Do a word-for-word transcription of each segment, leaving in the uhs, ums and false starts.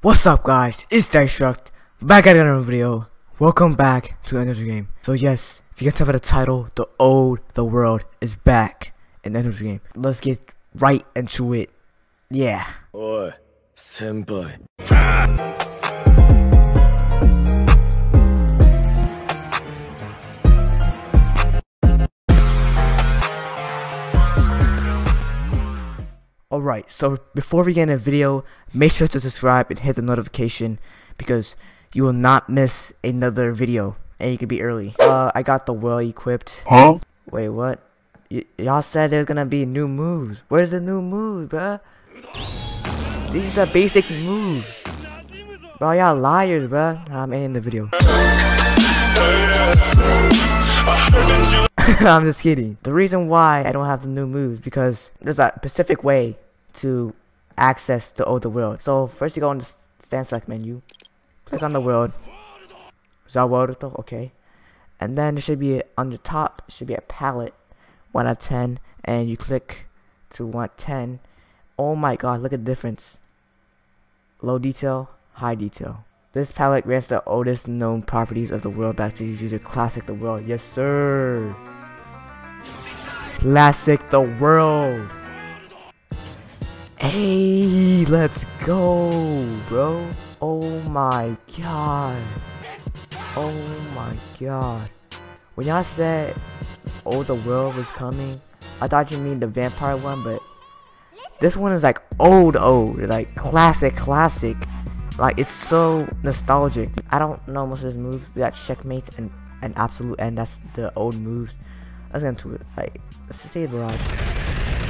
What's up guys, it's Dystruct, back at another video. Welcome back to End of the Game. So yes, if you can tell by the title, the old, the world is back in End of the Game. Let's get right into it. Yeah. Oi, senpai. Alright, so before we get in the video, make sure to subscribe and hit the notification because you will not miss another video and you can be early. Uh, I got the world equipped. Huh? Wait, what? Y'all said there's gonna be new moves. Where's the new moves, bruh? These are basic moves. Bro, y'all liars, bruh. I'm ending the video. I'm just kidding. The reason why I don't have the new moves because there's a specific way to access the older world. So first you go on the stand select menu, click on the world. Is that world? Okay. And then it should be on the top, it should be a palette, one out of ten, and you click to one out of ten. Oh my god, look at the difference. Low detail, high detail. This palette grants the oldest known properties of the world back to the user. Classic the world. Yes sir. Classic the world. Hey, let's go, bro. Oh my god. Oh my god. When y'all said oh the world was coming, I thought you mean the vampire one, but this one is like old old, like classic classic. Like, it's so nostalgic. I don't know most of his moves. We got checkmate and an absolute end. That's the old moves. Let's get into it. Like, let's just say barrage.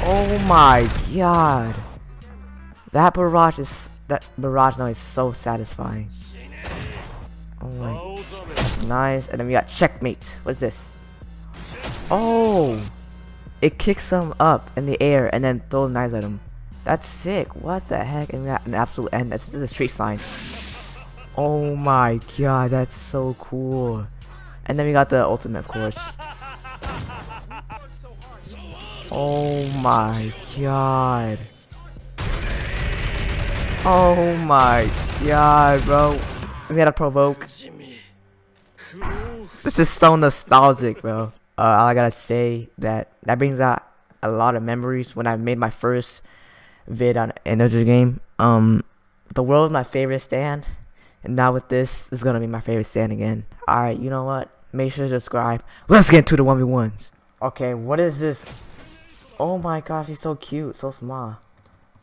Oh my god. That barrage is that barrage now is so satisfying. Oh my, that's nice. And then we got checkmate. What's this? Oh, it kicks him up in the air and then throws knives at him. That's sick. What the heck? And we got an absolute end. That's just a street sign. Oh my god, that's so cool. And then we got the ultimate, of course. Oh my god. Oh my god, bro. We gotta provoke. This is so nostalgic, bro. Uh, all I gotta say that that brings out a lot of memories. When I made my first vid on End of the Game, um the world is my favorite stand, and now with this is gonna be my favorite stand again. All right, you know what, make sure to subscribe. Let's get to the one v ones. Okay, what is this? Oh my gosh, he's so cute, so small.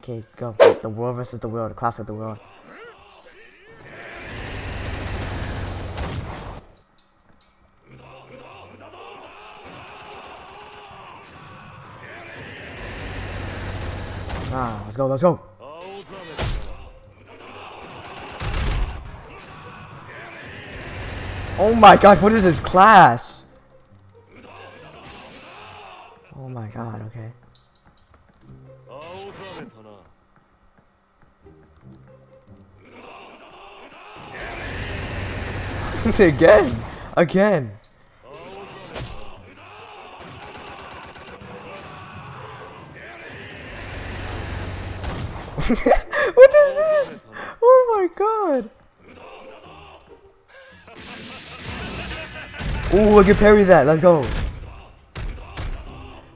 Okay, go. The world versus the world, the class of the world. Ah, let's go, let's go. Oh my gosh, what is this class? Oh my god, okay. Again, again. What is this? Oh my god. Ooh, I can parry that. Let's go.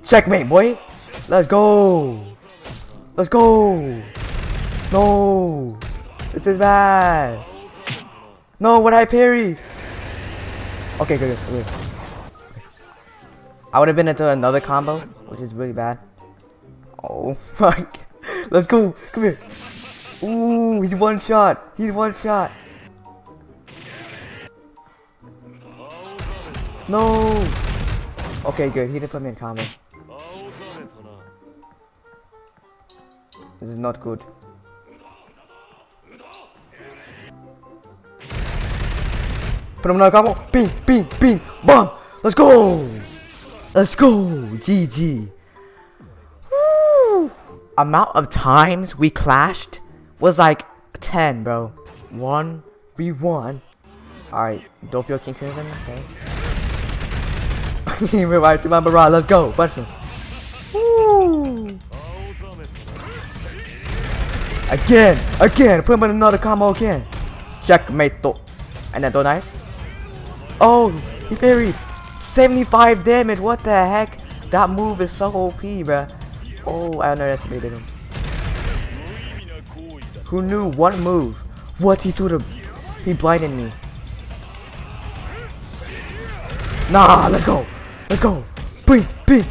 Checkmate, boy. Let's go. Let's go. No. This is bad. No, what I parry? Okay, good, good, good. I would have been into another combo, which is really bad. Oh my god. Let's go! Come here! Ooh, he's one shot! He's one shot! No! Okay, good. He didn't put me in combo. This is not good. Put him in a combo! Bing! Bing! Bing! Bang! Let's go! Let's go! G G! Amount of times we clashed was like ten, bro. One we won. Alright, Dopio King Crimson, okay. Revive to my barrage, let's go, punch him. Woo! Again! Again! Put him in another combo again! Checkmate though. And then don't I? Oh! He parried! seventy-five damage! What the heck? That move is so O P, bruh. Oh, I underestimated him. Who knew one move? What he threw the... He blinded me. Nah, let's go! Let's go! Bing! Bing!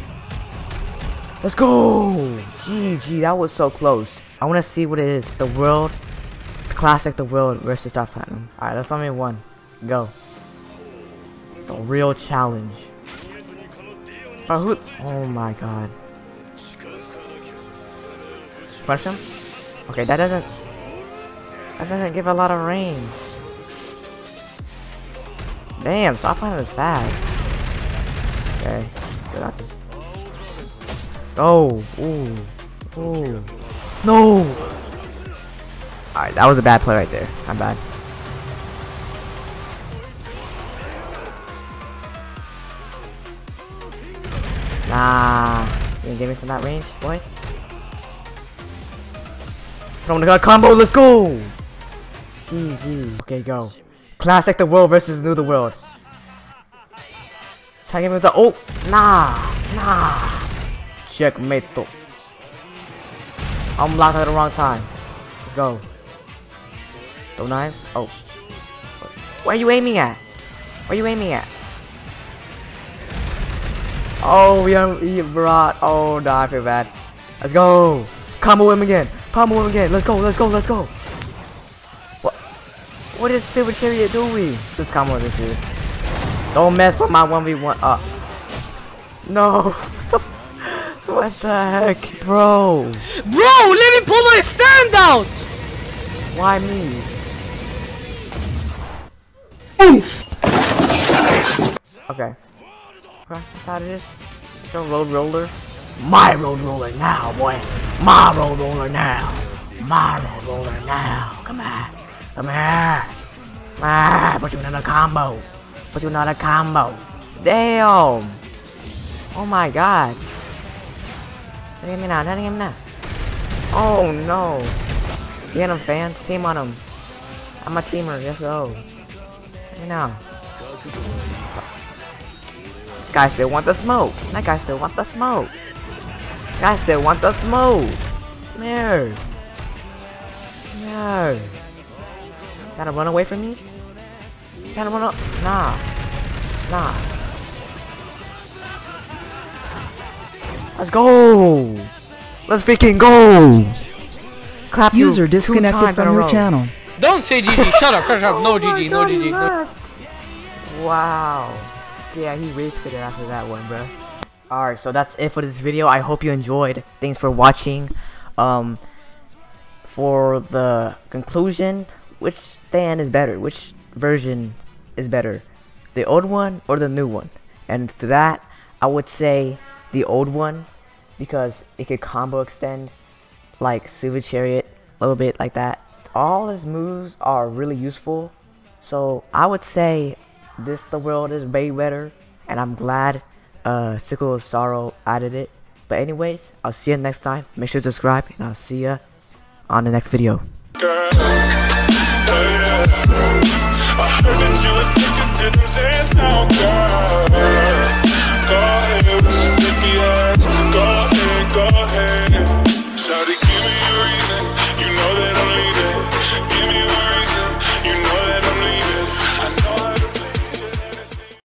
Let's go! G G, that was so close. I want to see what it is. The world, classic, the world versus Star Platinum. Alright, that's only one. Go. The real challenge. Bro, who? Oh my god. Punch him? Okay, that doesn't. That doesn't give a lot of range. Damn, Star Platinum is fast. Okay, good, I'll just. Let's go. Ooh. Ooh. No! Alright, that was a bad play right there. I'm bad. Nah. You gonna get me from that range, boy? Oh my god, combo, let's go! G G. Okay, go. Classic the world versus new the world. Try to get me with the. Oh! Nah! Nah! Checkmate though. I'm locked at the wrong time. Let's go. Throw knives. Oh. Where are you aiming at? Where are you aiming at? Oh, we are we brought. Oh, no, I feel bad. Let's go. Combo him again. Combo him again. Let's go. Let's go. Let's go. What? What is Silver Chariot doing? Just combo this dude. Don't mess with my one v one up. No. What the heck, bro? Bro, let me pull my stand out! Why me? Okay. Practice how it is. Your road roller. My road roller now, boy. My road roller now. My road roller now. Come on. Come here. Ah, put you in another combo. Put you in another combo. Damn. Oh my god. Let him now, let him now. Oh no. Get him, fans. Team on him. I'm a teamer, let's go. Let me now. Guys still want the smoke. That guy still want the smoke. Guys still want the smoke. No. No. Gotta run away from me? Gotta run up. Nah. Nah. Let's go! Let's freaking go! Clap User disconnected from your channel. Don't say G G. Shut up! Shut up! No oh G G. God, no G G. No. Wow. Yeah, he wasted it after that one, bro. All right, so that's it for this video. I hope you enjoyed. Thanks for watching. Um, for the conclusion, which stand is better? Which version is better? The old one or the new one? And to that, I would say the old one, because it could combo extend like Silver Chariot a little bit like that. All his moves are really useful, so I would say this the world is way better, and I'm glad uh, Sickle of Sorrow added it. But anyways, I'll see you next time. Make sure to subscribe, and I'll see you on the next video.